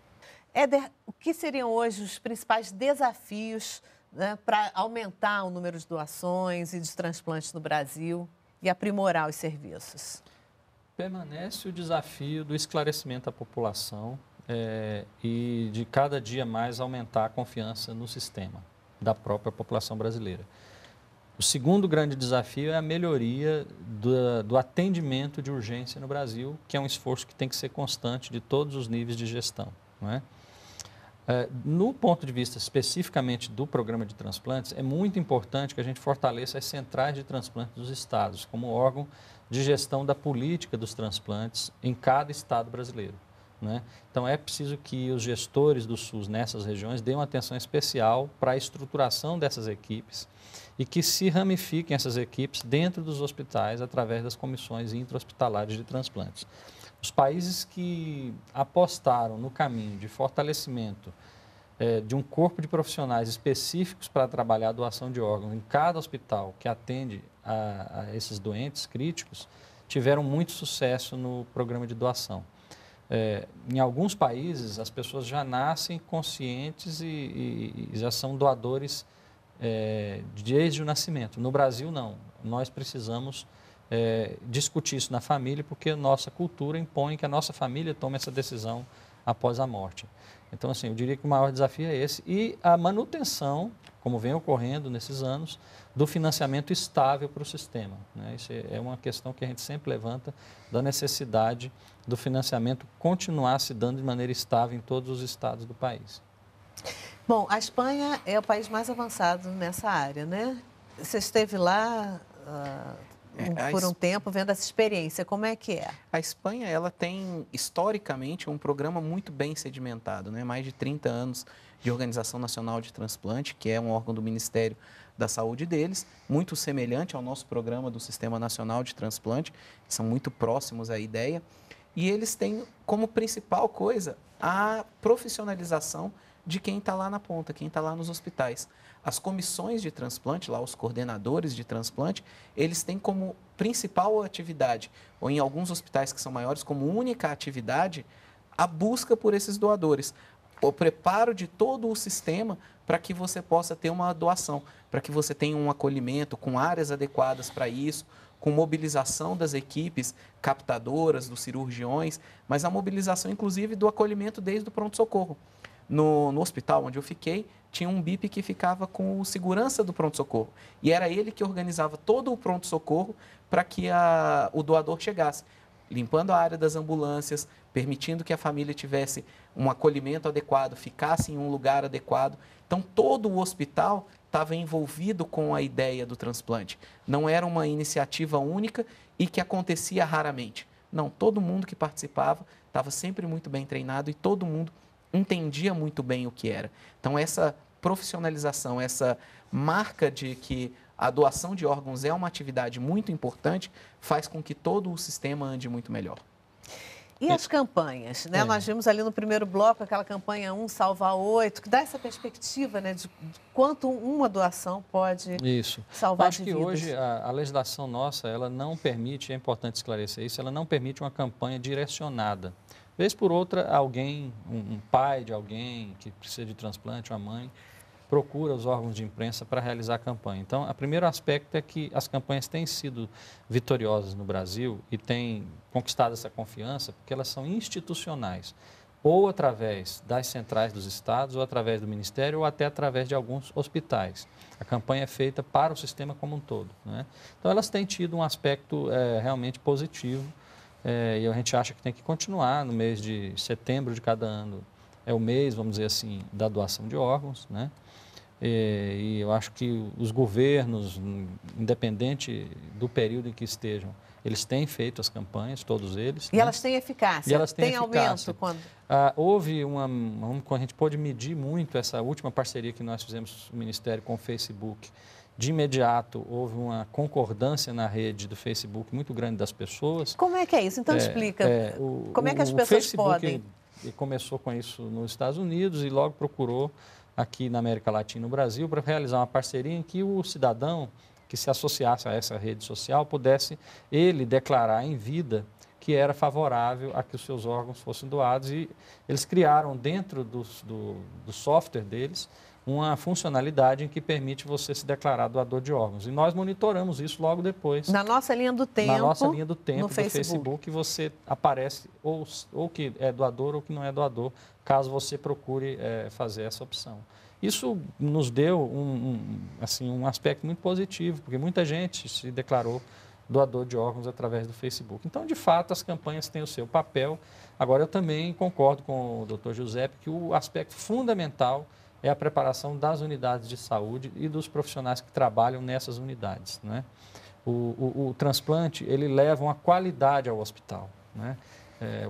Éder, o que seriam hoje os principais desafios, né, para aumentar o número de doações e de transplantes no Brasil e aprimorar os serviços? Permanece o desafio do esclarecimento à população e de cada dia mais aumentar a confiança no sistema da própria população brasileira. O segundo grande desafio é a melhoria do atendimento de urgência no Brasil, que é um esforço que tem que ser constante de todos os níveis de gestão, não é? No ponto de vista especificamente do programa de transplantes, é muito importante que a gente fortaleça as centrais de transplantes dos estados, como órgão de gestão da política dos transplantes em cada estado brasileiro, né? Então, é preciso que os gestores do SUS nessas regiões deem uma atenção especial para a estruturação dessas equipes e que se ramifiquem essas equipes dentro dos hospitais através das comissões intra-hospitalares de transplantes. Os países que apostaram no caminho de fortalecimento de um corpo de profissionais específicos para trabalhar a doação de órgãos em cada hospital que atende a esses doentes críticos, tiveram muito sucesso no programa de doação. Em alguns países, as pessoas já nascem conscientes e já são doadores desde o nascimento. No Brasil, não. Nós precisamos discutir isso na família, porque a nossa cultura impõe que a nossa família tome essa decisão após a morte. Então, assim, eu diria que o maior desafio é esse e a manutenção, como vem ocorrendo nesses anos, do financiamento estável para o sistema, né? Isso é uma questão que a gente sempre levanta, da necessidade do financiamento continuar se dando de maneira estável em todos os estados do país. Bom, a Espanha é o país mais avançado nessa área, né? Você esteve lá por um tempo, vendo essa experiência, como é que é? A Espanha, ela tem, historicamente, um programa muito bem sedimentado, né? Mais de 30 anos de Organização Nacional de Transplante, que é um órgão do Ministério da Saúde deles, muito semelhante ao nosso programa do Sistema Nacional de Transplante, que são muito próximos à ideia, e eles têm como principal coisa a profissionalização de quem está lá na ponta, quem está lá nos hospitais. As comissões de transplante, lá os coordenadores de transplante, eles têm como principal atividade, ou em alguns hospitais que são maiores, como única atividade, a busca por esses doadores, o preparo de todo o sistema para que você possa ter uma doação, para que você tenha um acolhimento com áreas adequadas para isso, com mobilização das equipes captadoras, dos cirurgiões, mas a mobilização, inclusive, do acolhimento desde o pronto-socorro. No hospital onde eu fiquei, tinha um BIP que ficava com o segurança do pronto-socorro. E era ele que organizava todo o pronto-socorro para que o doador chegasse, limpando a área das ambulâncias, permitindo que a família tivesse um acolhimento adequado, ficasse em um lugar adequado. Então, todo o hospital estava envolvido com a ideia do transplante. Não era uma iniciativa única e que acontecia raramente. Não, todo mundo que participava estava sempre muito bem treinado e todo mundo entendia muito bem o que era. Então, essa profissionalização, essa marca de que a doação de órgãos é uma atividade muito importante, faz com que todo o sistema ande muito melhor. E as campanhas, né? Nós vimos ali no primeiro bloco aquela campanha Um Salva Oito, que dá essa perspectiva, né, de quanto uma doação pode salvar de vidas. Acho que hoje a legislação nossa, ela não permite, é importante esclarecer isso, ela não permite uma campanha direcionada. Vez por outra, alguém, um pai de alguém que precisa de transplante, uma mãe, procura os órgãos de imprensa para realizar a campanha. Então, o primeiro aspecto é que as campanhas têm sido vitoriosas no Brasil e têm conquistado essa confiança porque elas são institucionais, ou através das centrais dos estados, ou através do Ministério, ou até através de alguns hospitais. A campanha é feita para o sistema como um todo, né? Então, elas têm tido um aspecto realmente positivo. E a gente acha que tem que continuar no mês de setembro de cada ano. É o mês, vamos dizer assim, da doação de órgãos, né? E eu acho que os governos, independente do período em que estejam, eles têm feito as campanhas, todos eles. E né? Elas têm eficácia? E elas têm eficácia. Aumento? Quando... houve a gente pôde medir muito essa última parceria que nós fizemos, o Ministério, com o Facebook. De imediato, houve uma concordância na rede do Facebook muito grande das pessoas. Como é que é isso? Então, explica. Como é que as pessoas Facebook podem? E começou com isso nos Estados Unidos e logo procurou aqui na América Latina e no Brasil para realizar uma parceria em que o cidadão que se associasse a essa rede social pudesse, ele, declarar em vida que era favorável a que os seus órgãos fossem doados. E eles criaram dentro do software deles uma funcionalidade que permite você se declarar doador de órgãos. E nós monitoramos isso logo depois. Na nossa linha do tempo. Na nossa linha do tempo do Facebook você aparece ou que é doador ou que não é doador, caso você procure fazer essa opção. Isso nos deu um aspecto muito positivo, porque muita gente se declarou doador de órgãos através do Facebook. Então, de fato, as campanhas têm o seu papel. Agora, eu também concordo com o Dr. Giuseppe que o aspecto fundamental é a preparação das unidades de saúde e dos profissionais que trabalham nessas unidades, né? O transplante, ele leva uma qualidade ao hospital, né?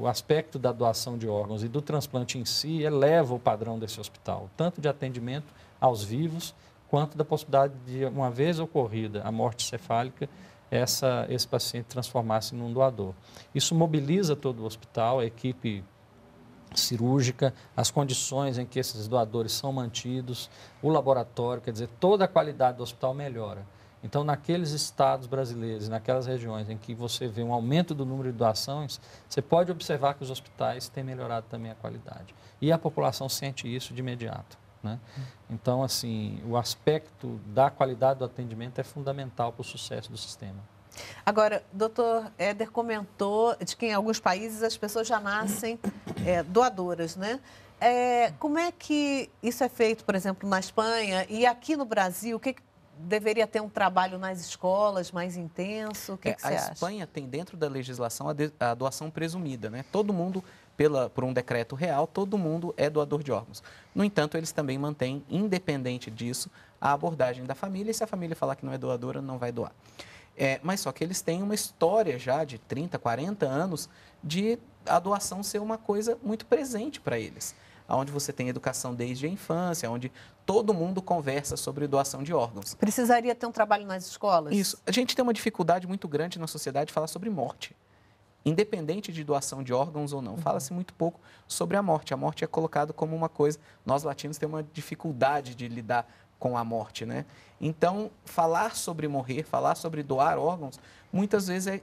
O aspecto da doação de órgãos e do transplante em si eleva o padrão desse hospital, tanto de atendimento aos vivos, quanto da possibilidade de, uma vez ocorrida a morte cefálica, esse paciente transformar-se num doador. Isso mobiliza todo o hospital, a equipe cirúrgica, as condições em que esses doadores são mantidos, o laboratório, quer dizer, toda a qualidade do hospital melhora. Então, naqueles estados brasileiros, naquelas regiões em que você vê um aumento do número de doações, você pode observar que os hospitais têm melhorado também a qualidade. E a população sente isso de imediato, né? Então, assim, o aspecto da qualidade do atendimento é fundamental para o sucesso do sistema. Agora, doutor Éder comentou de que em alguns países as pessoas já nascem doadoras, né? Como é que isso é feito, por exemplo, na Espanha e aqui no Brasil? O que deveria ter um trabalho nas escolas mais intenso? O que que você acha? A Espanha tem dentro da legislação a doação presumida, né? Todo mundo, por um decreto real, todo mundo é doador de órgãos. No entanto, eles também mantêm, independente disso, a abordagem da família, e se a família falar que não é doadora, não vai doar. Mas só que eles têm uma história já de 30, 40 anos de a doação ser uma coisa muito presente para eles, onde você tem educação desde a infância, onde todo mundo conversa sobre doação de órgãos. Precisaria ter um trabalho nas escolas? Isso. A gente tem uma dificuldade muito grande na sociedade de falar sobre morte, independente de doação de órgãos ou não. Uhum. Fala-se muito pouco sobre a morte. A morte é colocada como uma coisa... Nós, latinos, temos uma dificuldade de lidar com a morte, né? Então, falar sobre morrer, falar sobre doar órgãos, muitas vezes é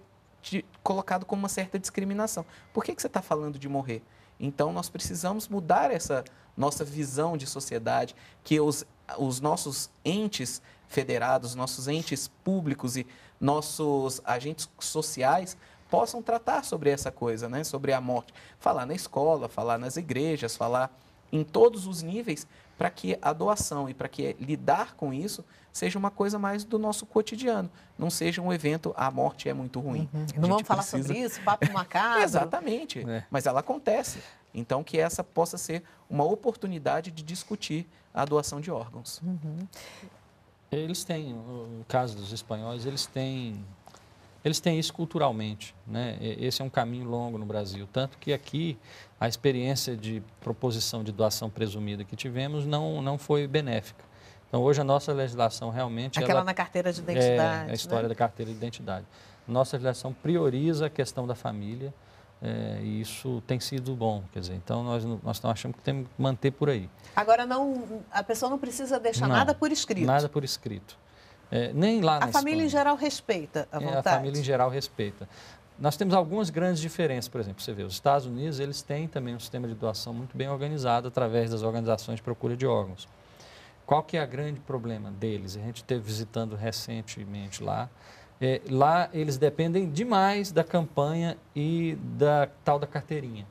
colocado como uma certa discriminação. Por que você está falando de morrer? Então, nós precisamos mudar essa nossa visão de sociedade, que os nossos entes federados, nossos entes públicos e nossos agentes sociais possam tratar sobre essa coisa, né? Sobre a morte. Falar na escola, falar nas igrejas, falar em todos os níveis, para que a doação e para que lidar com isso seja uma coisa mais do nosso cotidiano, não seja um evento, a morte é muito ruim. Uhum. Não vamos falar sobre isso, papo macabro. Exatamente, mas ela acontece. Então, que essa possa ser uma oportunidade de discutir a doação de órgãos. Uhum. Eles têm, no caso dos espanhóis, eles têm isso culturalmente, né? Esse é um caminho longo no Brasil, tanto que aqui a experiência de proposição de doação presumida que tivemos não foi benéfica. Então, hoje a nossa legislação realmente... Aquela na carteira de identidade. É a história, né? Da carteira de identidade. Nossa legislação prioriza a questão da família, e isso tem sido bom, quer dizer, então nós estamos achando que temos que manter por aí. Agora, a pessoa não precisa deixar nada por escrito. Nada por escrito. Nem lá na Espanha. A família em geral respeita a vontade. A família em geral respeita. Nós temos algumas grandes diferenças, por exemplo, você vê, os Estados Unidos, eles têm também um sistema de doação muito bem organizado através das organizações de procura de órgãos. Qual que é o grande problema deles? A gente esteve visitando recentemente lá. Lá eles dependem demais da campanha e da tal da carteirinha,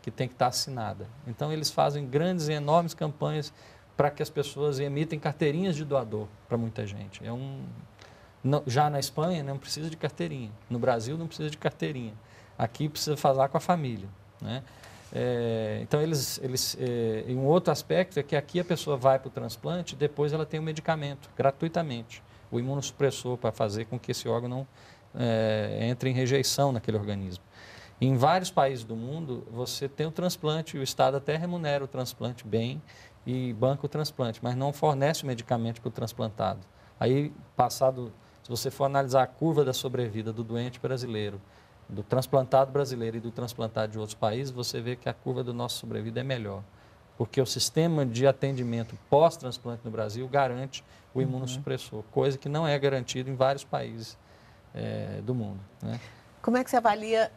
que tem que estar assinada. Então, eles fazem grandes e enormes campanhas para que as pessoas emitem carteirinhas de doador para muita gente. Já na Espanha, não precisa de carteirinha. No Brasil, não precisa de carteirinha. Aqui, precisa falar com a família, né? Então, um outro aspecto é que aqui a pessoa vai para o transplante e depois ela tem um medicamento, gratuitamente, o imunossupressor, para fazer com que esse órgão não entre em rejeição naquele organismo. Em vários países do mundo, você tem o transplante, e o Estado até remunera o transplante bem, e banca o transplante, mas não fornece o medicamento para o transplantado. Aí, se você for analisar a curva da sobrevida do doente brasileiro, do transplantado brasileiro e do transplantado de outros países, você vê que a curva do nosso sobrevida é melhor, porque o sistema de atendimento pós-transplante no Brasil garante o imunossupressor, coisa que não é garantida em vários países do mundo, né? Como é que você avalia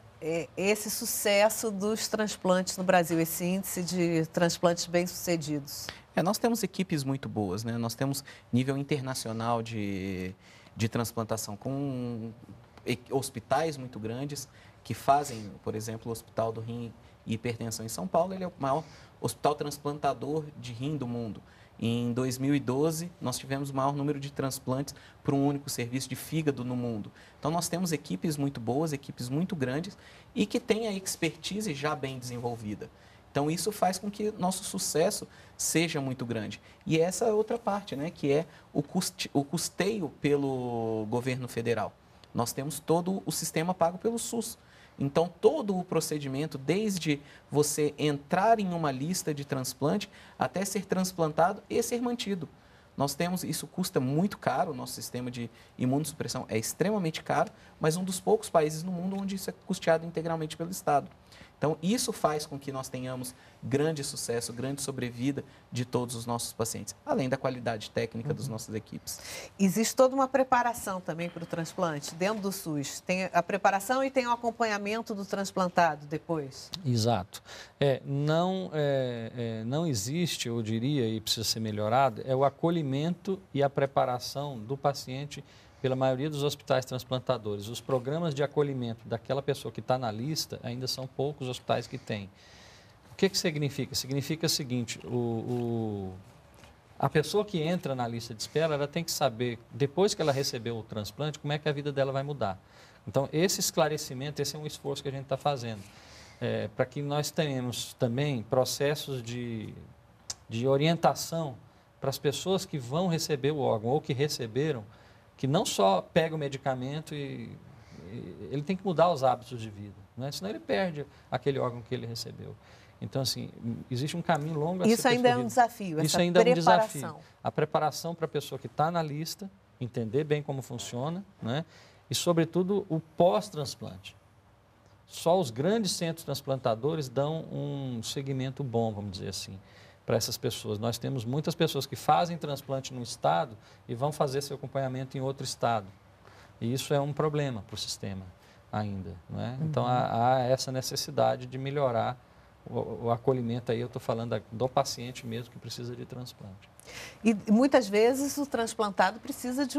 esse sucesso dos transplantes no Brasil, esse índice de transplantes bem-sucedidos? Nós temos equipes muito boas, né? Nós temos nível internacional de transplantação, com hospitais muito grandes que fazem, por exemplo, o Hospital do Rim e Hipertensão em São Paulo. Ele é o maior hospital transplantador de rim do mundo. Em 2012, nós tivemos o maior número de transplantes para um único serviço de fígado no mundo. Então, nós temos equipes muito boas, equipes muito grandes e que têm a expertise já bem desenvolvida. Então, isso faz com que nosso sucesso seja muito grande. E essa é outra parte, né, que é o custeio pelo governo federal. Nós temos todo o sistema pago pelo SUS. Então, todo o procedimento, desde você entrar em uma lista de transplante até ser transplantado e ser mantido. Nós temos, isso custa muito caro, o nosso sistema de imunossupressão é extremamente caro, mas um dos poucos países no mundo onde isso é custeado integralmente pelo Estado. Então, isso faz com que nós tenhamos grande sucesso, grande sobrevida de todos os nossos pacientes, além da qualidade técnica das nossas equipes. Existe toda uma preparação também para o transplante, dentro do SUS. Tem a preparação e tem o acompanhamento do transplantado depois? Exato. Não existe, eu diria, e precisa ser melhorado, é o acolhimento e a preparação do paciente pela maioria dos hospitais transplantadores. Os programas de acolhimento daquela pessoa que está na lista, ainda são poucos hospitais que têm. O que significa? Significa o seguinte, a pessoa que entra na lista de espera, ela tem que saber, depois que ela recebeu o transplante, como é que a vida dela vai mudar. Então, esse esclarecimento, esse é um esforço que a gente está fazendo, para que nós tenhamos também processos de orientação para as pessoas que vão receber o órgão ou que receberam, que não só pega o medicamento e ele tem que mudar os hábitos de vida, né? Senão ele perde aquele órgão que ele recebeu. Então, assim, existe um caminho longo a ser percorrido. Isso ainda é um desafio, essa preparação. Isso ainda é um desafio. A preparação para a pessoa que está na lista, entender bem como funciona, né? E, sobretudo, o pós-transplante. Só os grandes centros transplantadores dão um segmento bom, vamos dizer assim, para essas pessoas. Nós temos muitas pessoas que fazem transplante num estado e vão fazer seu acompanhamento em outro estado. E isso é um problema para o sistema ainda, não é? Então, há essa necessidade de melhorar o acolhimento. Aí eu estou falando do paciente mesmo que precisa de transplante. E muitas vezes o transplantado precisa de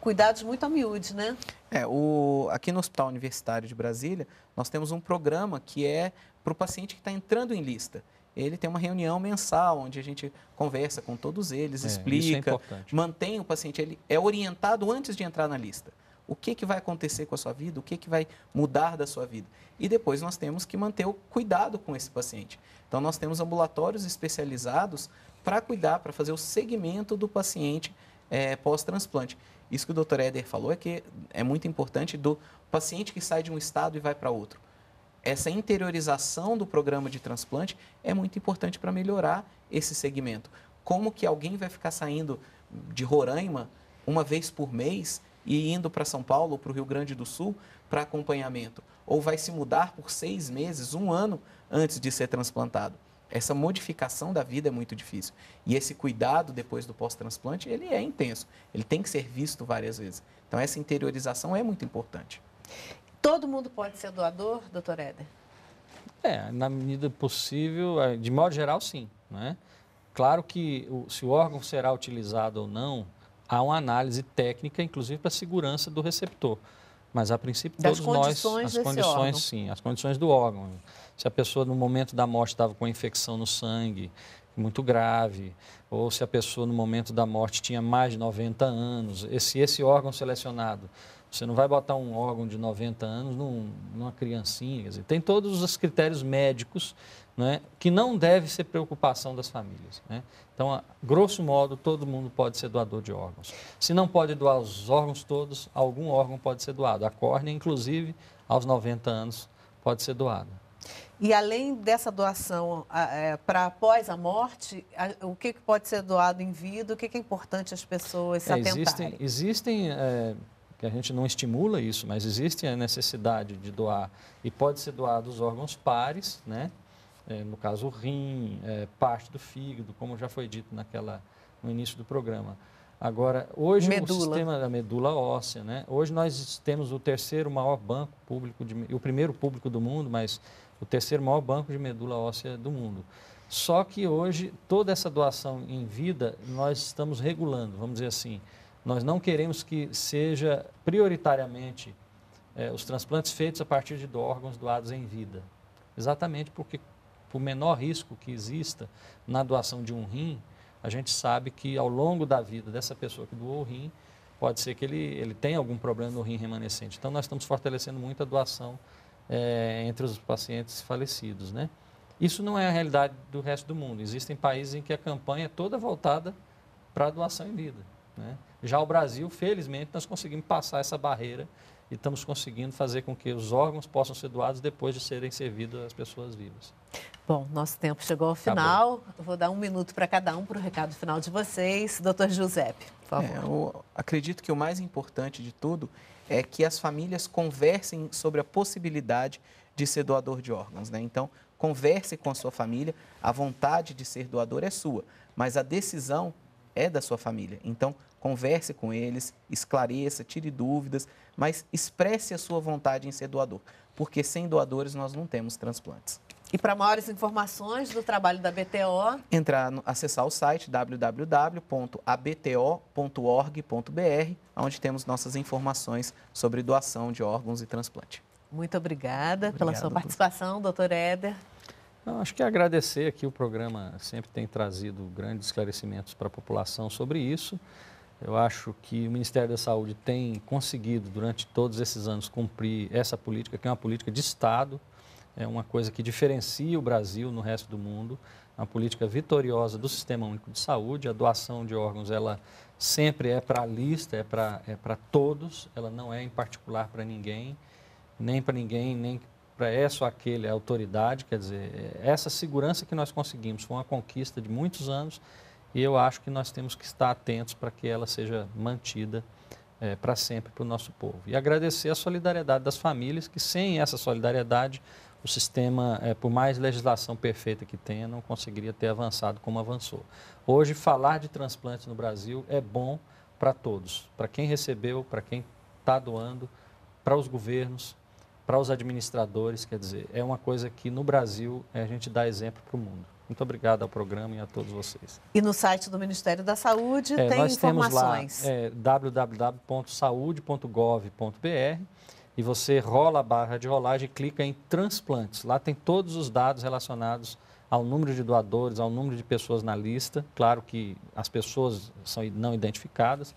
cuidados muito miúdos, né? Aqui no Hospital Universitário de Brasília, nós temos um programa que é para o paciente que está entrando em lista. Ele tem uma reunião mensal, onde a gente conversa com todos eles, explica, mantém o paciente, ele é orientado antes de entrar na lista. O que que vai acontecer com a sua vida, o que que vai mudar da sua vida. E depois nós temos que manter o cuidado com esse paciente. Então, nós temos ambulatórios especializados para cuidar, para fazer o segmento do paciente pós-transplante. Isso que o Dr. Éder falou que é muito importante, do paciente que sai de um estado e vai para outro. Essa interiorização do programa de transplante é muito importante para melhorar esse segmento. Como que alguém vai ficar saindo de Roraima uma vez por mês e indo para São Paulo ou para o Rio Grande do Sul para acompanhamento? Ou vai se mudar por 6 meses, 1 ano antes de ser transplantado? Essa modificação da vida é muito difícil. E esse cuidado depois do pós-transplante, ele é intenso. Ele tem que ser visto várias vezes. Então, essa interiorização é muito importante. Todo mundo pode ser doador, doutor Éder? Na medida possível, de modo geral, sim, né? Claro que se o órgão será utilizado ou não, há uma análise técnica, inclusive para a segurança do receptor. Mas, a princípio, as condições do órgão. Se a pessoa, no momento da morte, estava com infecção no sangue muito grave, ou se a pessoa, no momento da morte, tinha mais de 90 anos, esse órgão selecionado. Você não vai botar um órgão de 90 anos numa criancinha. Quer dizer, tem todos os critérios médicos, né, que não deve ser preocupação das famílias, né? Então, grosso modo, todo mundo pode ser doador de órgãos. Se não pode doar os órgãos todos, algum órgão pode ser doado. A córnea, inclusive, aos 90 anos, pode ser doada. E além dessa doação para após a morte, o que pode ser doado em vida? O que é importante as pessoas se atentarem? A gente não estimula isso, mas existe a necessidade de doar e pode ser doado os órgãos pares, né? No caso o rim, parte do fígado, como já foi dito no início do programa. Agora, hoje medula. O sistema da medula óssea, né? Hoje nós temos o terceiro maior banco público, o primeiro público do mundo, mas o terceiro maior banco de medula óssea do mundo. Só que hoje, toda essa doação em vida, nós estamos regulando, vamos dizer assim. Nós não queremos que seja prioritariamente os transplantes feitos a partir de órgãos doados em vida. Exatamente porque, por menor risco que exista na doação de um rim, a gente sabe que ao longo da vida dessa pessoa que doou o rim, pode ser que ele tenha algum problema no rim remanescente. Então, nós estamos fortalecendo muito a doação entre os pacientes falecidos, né? Isso não é a realidade do resto do mundo. Existem países em que a campanha é toda voltada para a doação em vida, né? Já o Brasil, felizmente, nós conseguimos passar essa barreira e estamos conseguindo fazer com que os órgãos possam ser doados depois de serem servidos às pessoas vivas. Bom, nosso tempo chegou ao final. Acabou. Vou dar um minuto para cada um para o recado final de vocês. Doutor Giuseppe, por favor. Eu acredito que o mais importante de tudo é que as famílias conversem sobre a possibilidade de ser doador de órgãos, né? Então, converse com a sua família. A vontade de ser doador é sua, mas a decisão é da sua família. Então, converse com eles, esclareça, tire dúvidas, mas expresse a sua vontade em ser doador, porque sem doadores nós não temos transplantes. E para maiores informações do trabalho da ABTO... Acessar o site www.abto.org.br, onde temos nossas informações sobre doação de órgãos e transplante. Muito obrigada pela sua participação, doutor Éder. Não, acho que agradecer aqui, o programa sempre tem trazido grandes esclarecimentos para a população sobre isso. Eu acho que o Ministério da Saúde tem conseguido, durante todos esses anos, cumprir essa política, que é uma política de Estado, é uma coisa que diferencia o Brasil no resto do mundo, uma política vitoriosa do Sistema Único de Saúde. A doação de órgãos, ela sempre é para a lista, é para todos, ela não é em particular para ninguém, nem para essa ou aquele, a autoridade. Quer dizer, essa segurança que nós conseguimos foi uma conquista de muitos anos e eu acho que nós temos que estar atentos para que ela seja mantida para sempre para o nosso povo. E agradecer a solidariedade das famílias, que sem essa solidariedade o sistema, por mais legislação perfeita que tenha, não conseguiria ter avançado como avançou. Hoje, falar de transplante no Brasil é bom para todos, para quem recebeu, para quem está doando, para os governos, para os administradores. Quer dizer, é uma coisa que no Brasil a gente dá exemplo para o mundo. Muito obrigado ao programa e a todos vocês. E no site do Ministério da Saúde tem informações. Nós temos lá www.saude.gov.br. E você rola a barra de rolagem e clica em transplantes. Lá tem todos os dados relacionados ao número de doadores, ao número de pessoas na lista. Claro que as pessoas são não identificadas,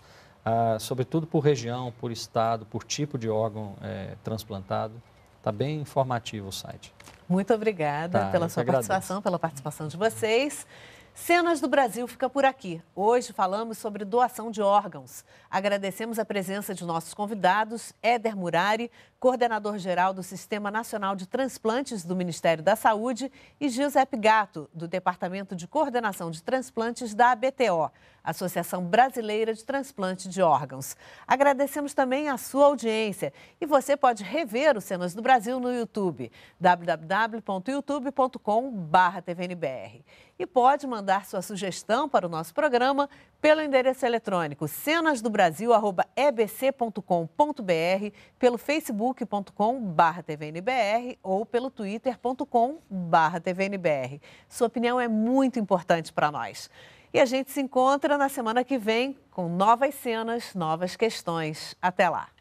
sobretudo por região, por estado, por tipo de órgão transplantado. Está bem informativo o site. Muito obrigada pela sua participação, pela participação de vocês. Cenas do Brasil fica por aqui. Hoje falamos sobre doação de órgãos. Agradecemos a presença de nossos convidados, Éder Murari, coordenador-geral do Sistema Nacional de Transplantes do Ministério da Saúde, e Giuseppe Gatto, do Departamento de Coordenação de Transplantes da ABTO, Associação Brasileira de Transplante de Órgãos. Agradecemos também a sua audiência e você pode rever o Cenas do Brasil no YouTube, www.youtube.com/tvnbr. E pode mandar sua sugestão para o nosso programa pelo endereço eletrônico cenasdobrasil@ebc.com.br, pelo facebook.com/tvnbr ou pelo twitter.com/tvnbr. Sua opinião é muito importante para nós. E a gente se encontra na semana que vem com novas cenas, novas questões. Até lá!